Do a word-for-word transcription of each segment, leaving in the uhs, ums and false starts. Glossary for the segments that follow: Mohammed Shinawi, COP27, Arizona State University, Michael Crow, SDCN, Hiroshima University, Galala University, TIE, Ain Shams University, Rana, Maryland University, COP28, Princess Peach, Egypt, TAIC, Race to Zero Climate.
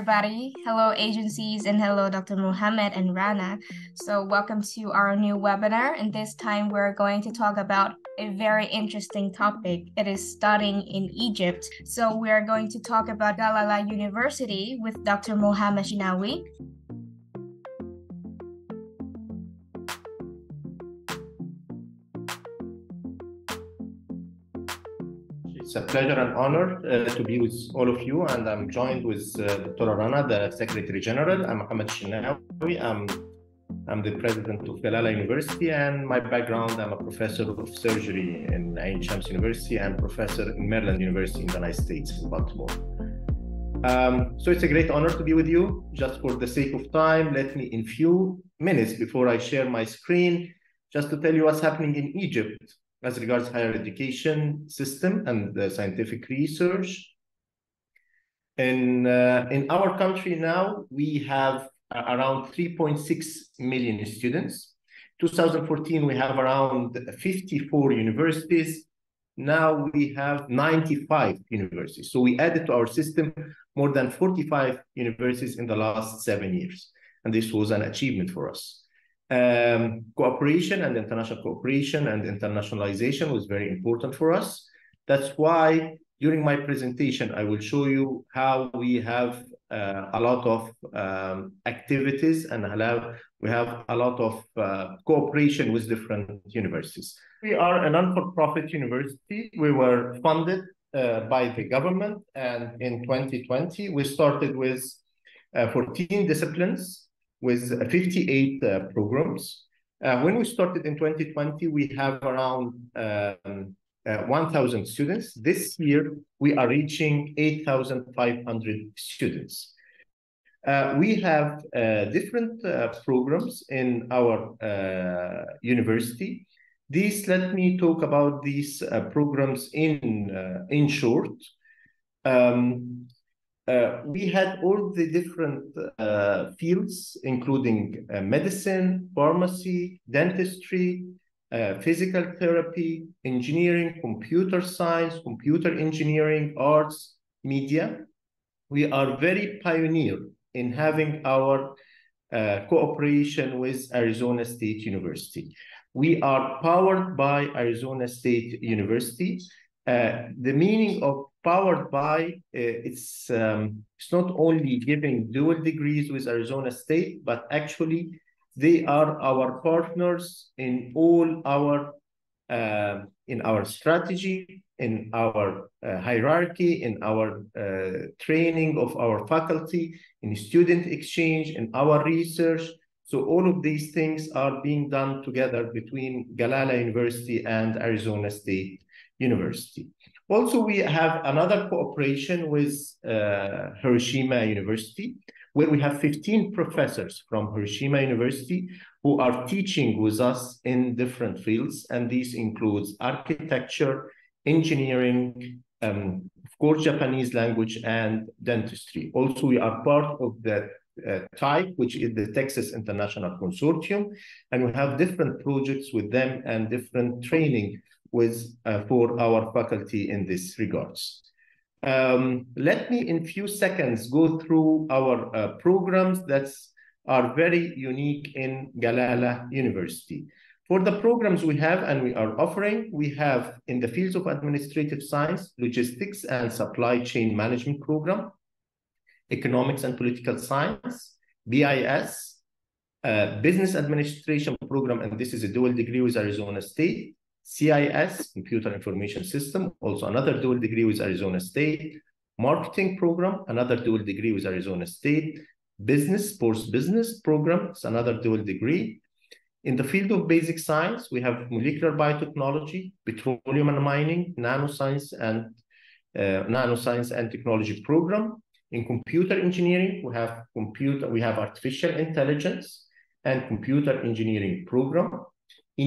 everybody. Hello, agencies, and hello, Doctor Mohammed and Rana. So welcome to our new webinar, and this time we're going to talk about a very interesting topic. It is studying in Egypt. So we're going to talk about Galala University with Doctor Mohammed Shinawi. It's a pleasure and honor uh, to be with all of you, and I'm joined with uh, Doctor Rana, the Secretary General. I'm Mohammed Shinawi. I'm, I'm the President of Galala University, and my background, I'm a Professor of Surgery in Ain Shams University and Professor in Maryland University in the United States, in Baltimore. Um, so it's a great honor to be with you. Just for the sake of time, let me, in few minutes before I share my screen, just to tell you what's happening in Egypt as regards higher education system and the scientific research. In, uh, in our country now, we have around three point six million students. two thousand fourteen, we have around fifty-four universities. Now we have ninety-five universities. So we added to our system more than forty-five universities in the last seven years. And this was an achievement for us. Um, cooperation and international cooperation and internationalization was very important for us. That's why during my presentation, I will show you how we have uh, a lot of um, activities and allow, we have a lot of uh, cooperation with different universities. We are a non-for-profit university. We were funded uh, by the government, and in twenty twenty, we started with uh, fourteen disciplines with fifty-eight uh, programs. Uh, when we started in twenty twenty, we have around uh, uh, one thousand students. This year, we are reaching eight thousand five hundred students. Uh, we have uh, different uh, programs in our uh, university. These, let me talk about these uh, programs in, uh, in short. Um, Uh, we had all the different uh, fields, including uh, medicine, pharmacy, dentistry, uh, physical therapy, engineering, computer science, computer engineering, arts, media. We are very pioneer in having our uh, cooperation with Arizona State University. We are powered by Arizona State University. Uh, the meaning of powered by, uh, it's, um, it's not only giving dual degrees with Arizona State, but actually they are our partners in all our, uh, in our strategy, in our uh, hierarchy, in our uh, training of our faculty, in student exchange, in our research. So all of these things are being done together between Galala University and Arizona State University. Also, we have another cooperation with uh, Hiroshima University, where we have fifteen professors from Hiroshima University who are teaching with us in different fields, and these includes architecture, engineering, um, of course, Japanese language, and dentistry. Also, we are part of the uh, T I E, which is the Texas International Consortium, and we have different projects with them and different training with uh, for our faculty in this regards. Um, let me in few seconds go through our uh, programs that are very unique in Galala University. For the programs we have and we are offering, we have in the fields of administrative science, logistics and supply chain management program, economics and political science, B I S, uh, business administration program, and this is a dual degree with Arizona State, C I S, Computer Information System, also another dual degree with Arizona State, Marketing Program, another dual degree with Arizona State, Business, Sports Business Program, it's another dual degree. In the field of basic science, we have molecular biotechnology, petroleum and mining, nanoscience and uh, nanoscience and technology program. In computer engineering, we have computer, we have artificial intelligence and computer engineering program.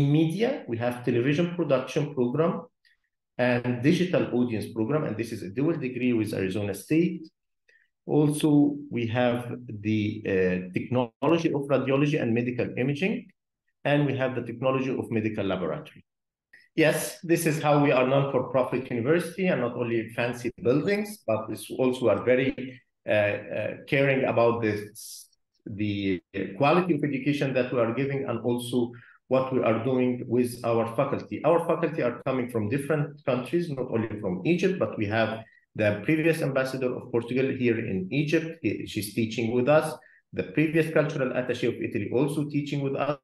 In media, we have television production program and digital audience program, and this is a dual degree with Arizona State. Also, we have the uh, technology of radiology and medical imaging, and we have the technology of medical laboratory. Yes, this is how we are non-for-profit university, and not only fancy buildings, but it's also a very uh, uh, caring about this, the quality of education that we are giving, and also what we are doing with our faculty. Our faculty are coming from different countries, not only from Egypt, but we have the previous ambassador of Portugal here in Egypt. She's teaching with us. The previous cultural attaché of Italy also teaching with us.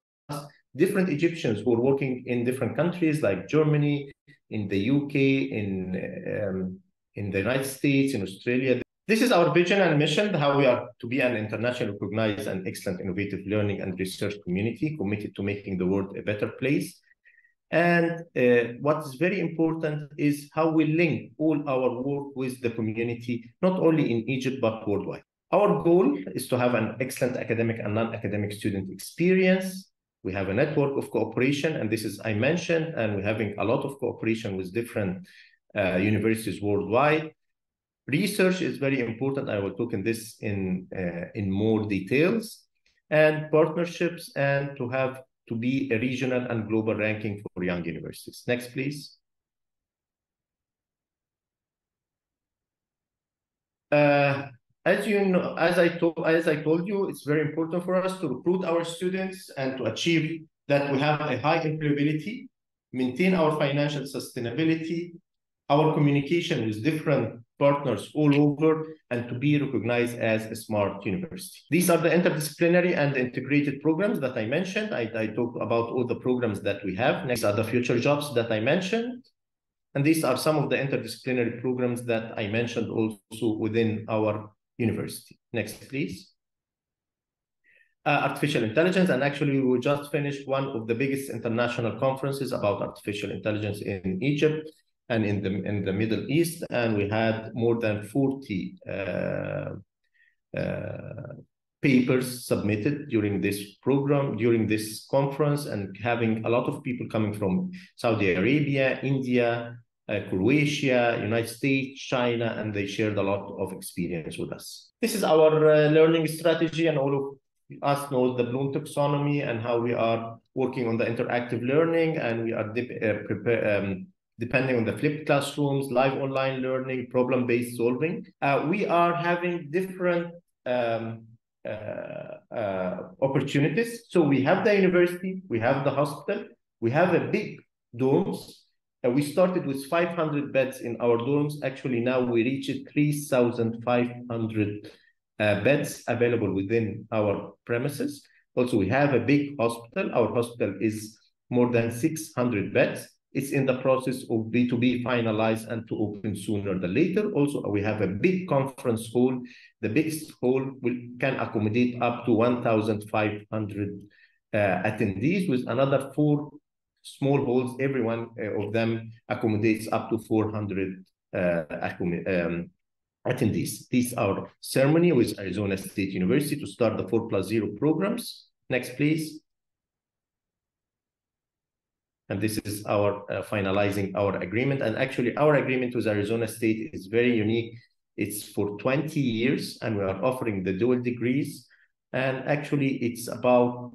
Different Egyptians who are working in different countries like Germany, in the U K, in, um, in the United States, in Australia. This is our vision and mission, how we are to be an internationally recognized and excellent innovative learning and research community committed to making the world a better place. And uh, what is very important is how we link all our work with the community, not only in Egypt, but worldwide. Our goal is to have an excellent academic and non-academic student experience. We have a network of cooperation, and this is I mentioned, and we're having a lot of cooperation with different uh, universities worldwide. Research is very important. I will talk in this in, uh, in more details, and partnerships, and to have to be a regional and global ranking for young universities. Next, please. Uh, As you know, as I told, as I told you, it's very important for us to recruit our students and to achieve that we have a high employability, maintain our financial sustainability, our communication with different partners all over, and to be recognized as a smart university. These are the interdisciplinary and integrated programs that I mentioned. I, I talked about all the programs that we have. Next are the future jobs that I mentioned. And these are some of the interdisciplinary programs that I mentioned also within our university. Next, please. Uh, artificial intelligence, and actually we just finished one of the biggest international conferences about artificial intelligence in Egypt and in the in the Middle East, and we had more than forty uh, uh, papers submitted during this program, during this conference, and having a lot of people coming from Saudi Arabia, India, Uh, Croatia, United States, China, and they shared a lot of experience with us. This is our uh, learning strategy, and all of us know the Bloom taxonomy and how we are working on the interactive learning, and we are dip, uh, prepare, um, depending on the flipped classrooms, live online learning, problem-based solving. Uh, we are having different um, uh, uh, opportunities. So we have the university, we have the hospital, we have a big dorms. Uh, we started with five hundred beds in our dorms. Actually, now we reached three thousand five hundred uh, beds available within our premises. Also, we have a big hospital. Our hospital is more than six hundred beds. It's in the process of be to be finalized and to open sooner than later. Also, we have a big conference hall. The biggest hall will, can accommodate up to one thousand five hundred uh, attendees, with another four small halls. Every one of them accommodates up to four hundred uh, um, attendees. These are ceremony with Arizona State University to start the four plus zero programs. Next, please. And this is our uh, finalizing our agreement. And actually, our agreement with Arizona State is very unique. It's for twenty years, and we are offering the dual degrees. And actually, it's about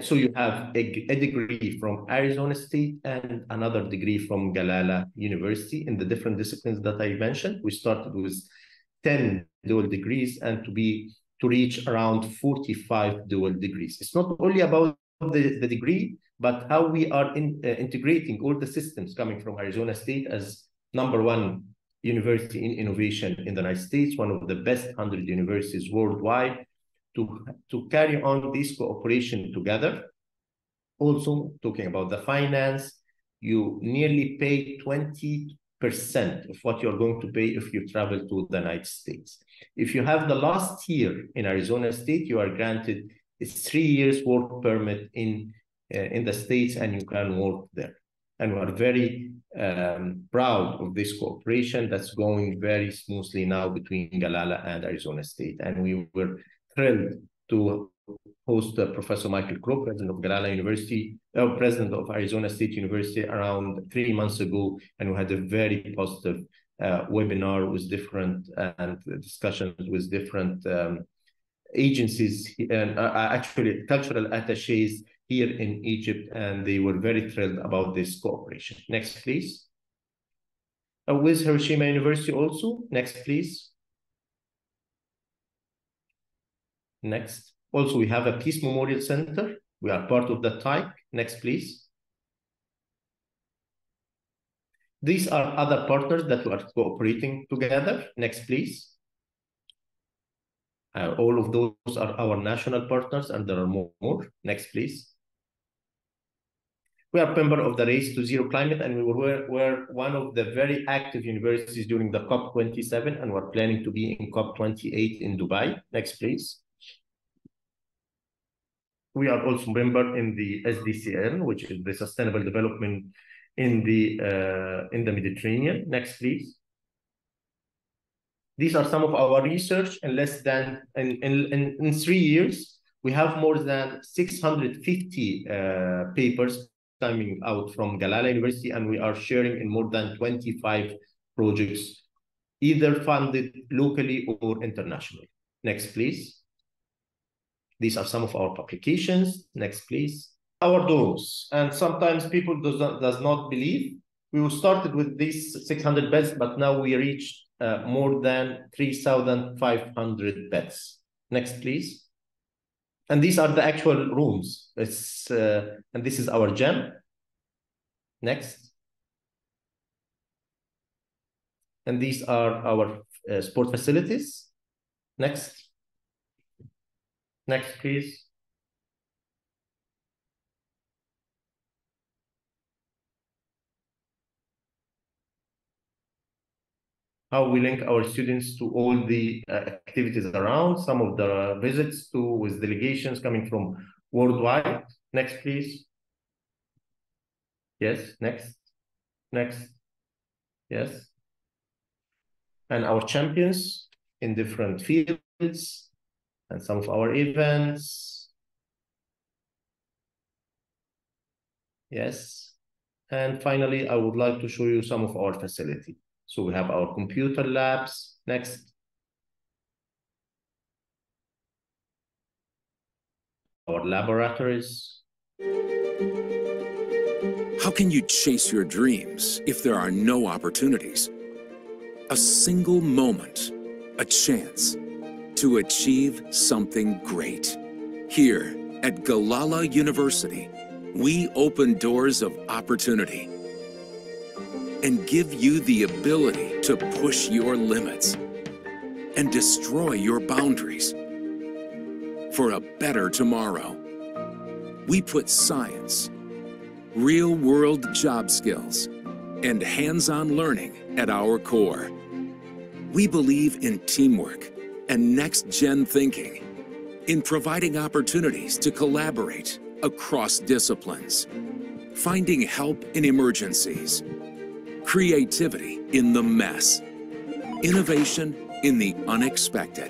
So you have a, a degree from Arizona State and another degree from Galala University in the different disciplines that I mentioned. We started with ten dual degrees, and to be to reach around forty-five dual degrees. It's not only about the, the degree, but how we are in, uh, integrating all the systems coming from Arizona State as number one university in innovation in the United States, one of the best one hundred universities worldwide. To, to carry on this cooperation together. Also, talking about the finance, you nearly pay twenty percent of what you're going to pay if you travel to the United States. If you have the last year in Arizona State, you are granted a three years work permit in, uh, in the States, and you can work there. And we are very um, proud of this cooperation that's going very smoothly now between Galala and Arizona State. And we were thrilled to host uh, Professor Michael Crow, president of Galala University, uh, president of Arizona State University, around three months ago, and we had a very positive uh, webinar with different uh, and discussions with different um, agencies and uh, actually cultural attachés here in Egypt, and they were very thrilled about this cooperation. Next, please. Uh, with Hiroshima University also. Next, please. Next. Also, we have a Peace Memorial Center. We are part of the T A I C. Next, please. These are other partners that are cooperating together. Next, please. Uh, all of those are our national partners, and there are more, more. Next, please. We are a member of the Race to Zero Climate, and we were, were one of the very active universities during the COP twenty-seven, and we're planning to be in COP twenty-eight in Dubai. Next, please. We are also a member in the S D C N, which is the Sustainable Development in the, uh, in the Mediterranean. Next, please. These are some of our research. In less than in, in, in three years, we have more than six hundred fifty uh, papers coming out from Galala University, and we are sharing in more than twenty-five projects, either funded locally or internationally. Next, please. These are some of our publications. Next, please. Our doors, and sometimes people does not, does not believe. We started with these six hundred beds, but now we reached Uh, more than three thousand five hundred beds. Next, please. And these are the actual rooms. It's, uh, and this is our gym. Next. And these are our uh, sport facilities. Next. Next, please. How we link our students to all the uh, activities around, some of the visits to with delegations coming from worldwide. Next, please. Yes, next, next, yes. And our champions in different fields and some of our events. Yes. And finally, I would like to show you some of our facilities. So we have our computer labs. Next. Our laboratories. How can you chase your dreams if there are no opportunities? A single moment, a chance to achieve something great. Here at Galala University, we open doors of opportunity and give you the ability to push your limits and destroy your boundaries for a better tomorrow. We put science, real-world job skills, and hands-on learning at our core. We believe in teamwork and next-gen thinking, in providing opportunities to collaborate across disciplines, finding help in emergencies, creativity in the mess, innovation in the unexpected.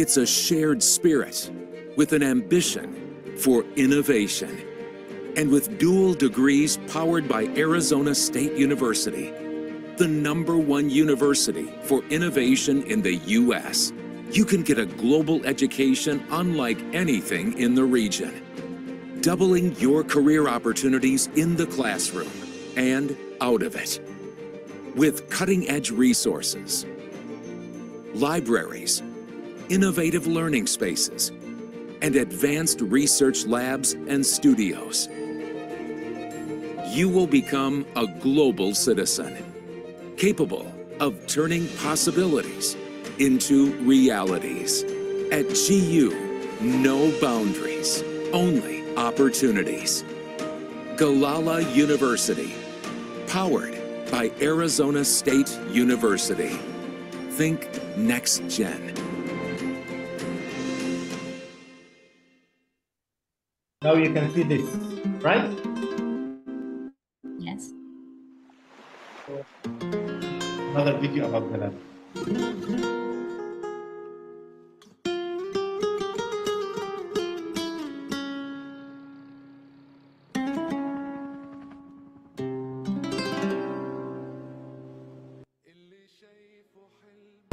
It's a shared spirit with an ambition for innovation, and with dual degrees powered by Arizona State University, the number one university for innovation in the U S. You can get a global education unlike anything in the region, doubling your career opportunities in the classroom and out of it, with cutting-edge resources, libraries, innovative learning spaces, and advanced research labs and studios. You will become a global citizen, capable of turning possibilities into realities. At G U, no boundaries, only opportunities. Galala University, powered by Arizona State University. Think next gen. Now you can see this, right? Yes. Another video about the lab.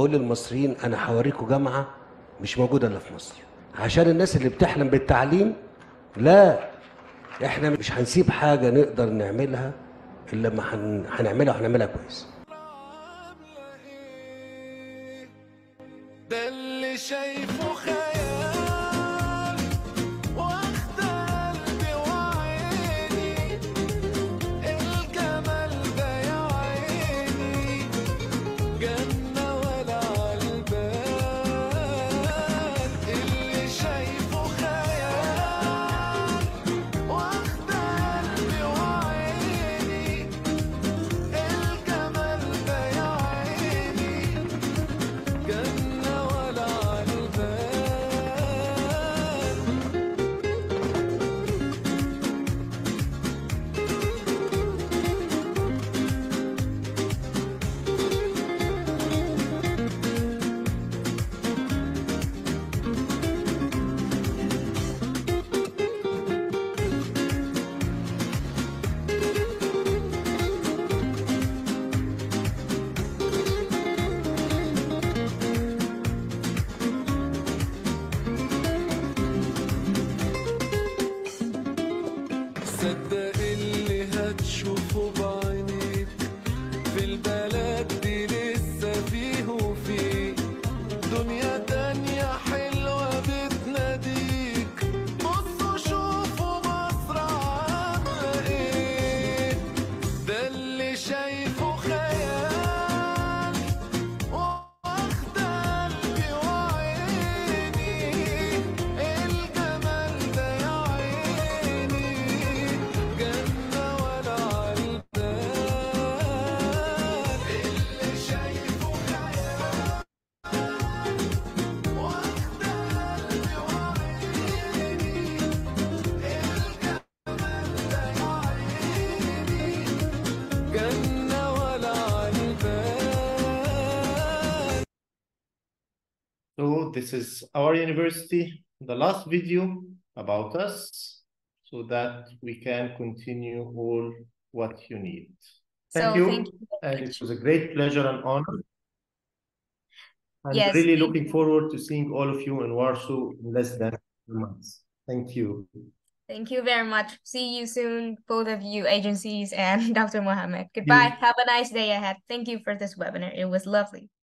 بقول للمصريين انا هوريكم جامعه مش موجوده الا في مصر، عشان الناس اللي بتحلم بالتعليم لا احنا مش هنسيب حاجه نقدر نعملها الا لما هنعملها وهنعملها كويس. ده اللي شايفه خيال So this is our university, the last video about us, so that we can continue all what you need. Thank so you. Thank you and much. It was a great pleasure and honor. I'm yes, really looking you. forward to seeing all of you in Warsaw in less than two months. Thank you. Thank you very much. See you soon, both of you, agencies and Doctor Mohammed. Goodbye. Have a nice day ahead. Thank you for this webinar. It was lovely.